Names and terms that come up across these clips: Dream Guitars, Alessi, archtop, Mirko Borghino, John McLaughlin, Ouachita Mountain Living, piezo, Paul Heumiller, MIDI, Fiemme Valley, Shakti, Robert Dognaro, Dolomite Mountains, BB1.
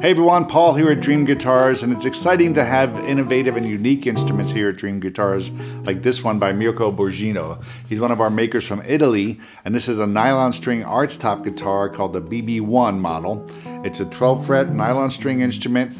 Hey everyone, Paul here at Dream Guitars, and it's exciting to have innovative and unique instruments here at Dream Guitars, like this one by Mirko Borghino. He's one of our makers from Italy, and this is a nylon string archtop guitar called the BB1 model. It's a 12 fret nylon string instrument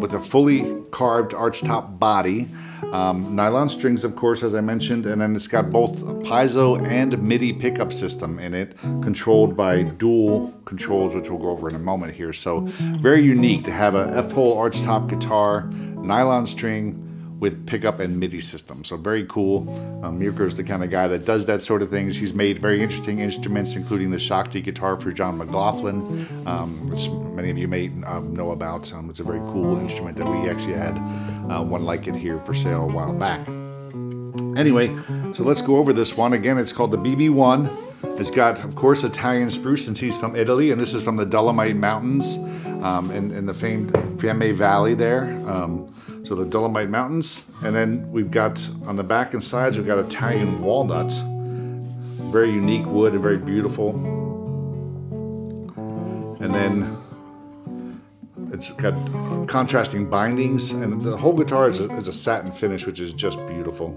with a fully carved archtop body. Nylon strings, of course, as I mentioned, and then it's got both a piezo and MIDI pickup system in it, controlled by dual controls, which we'll go over in a moment here. So very unique to have a F-hole archtop guitar, nylon string with pickup and MIDI system. So very cool. Mirko's the kind of guy that does that sort of things. He's made very interesting instruments, including the Shakti guitar for John McLaughlin, which many of you may know about. It's a very cool instrument that we actually had one like it here for sale a while back. Anyway, so let's go over this one. Again, it's called the BB1. It's got, of course, Italian spruce since he's from Italy, and this is from the Dolomite Mountains in the famed Fiemme Valley there. So the Dolomite Mountains, and then we've got on the back and sides, we've got Italian walnut, very unique wood and very beautiful. And then it's got contrasting bindings, and the whole guitar is a satin finish, which is just beautiful.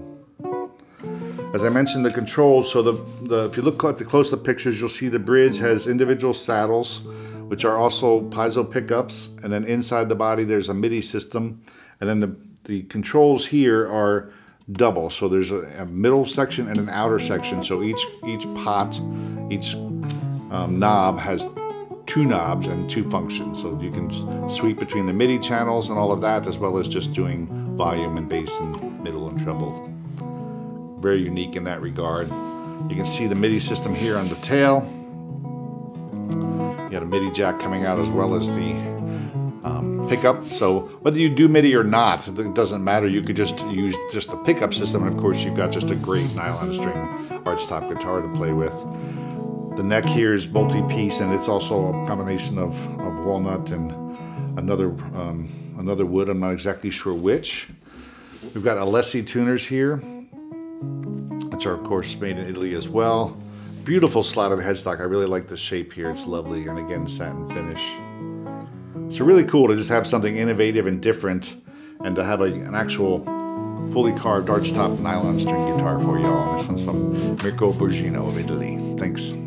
As I mentioned, the controls, so if you look at the close-up pictures, you'll see the bridge has individual saddles, which are also piezo pickups, and then inside the body there's a MIDI system. And then the controls here are double, so there's a middle section and an outer section. So each knob has two knobs and two functions. So you can sweep between the MIDI channels and all of that, as well as just doing volume and bass and middle and treble. Very unique in that regard. You can see the MIDI system here on the tail. You got a MIDI jack coming out as well as the pickup. So whether you do MIDI or not, it doesn't matter. You could just use just the pickup system, and of course you've got just a great nylon string archtop guitar to play with. The neck here is multi-piece, and it's also a combination of walnut and another wood. I'm not exactly sure which. We've got Alessi tuners here, which are of course made in Italy as well. Beautiful slotted headstock. I really like the shape here. It's lovely, and again, satin finish. So really cool to just have something innovative and different, and to have an actual fully carved archtop nylon string guitar for y'all. This one's from Mirko Borghino of Italy. Thanks.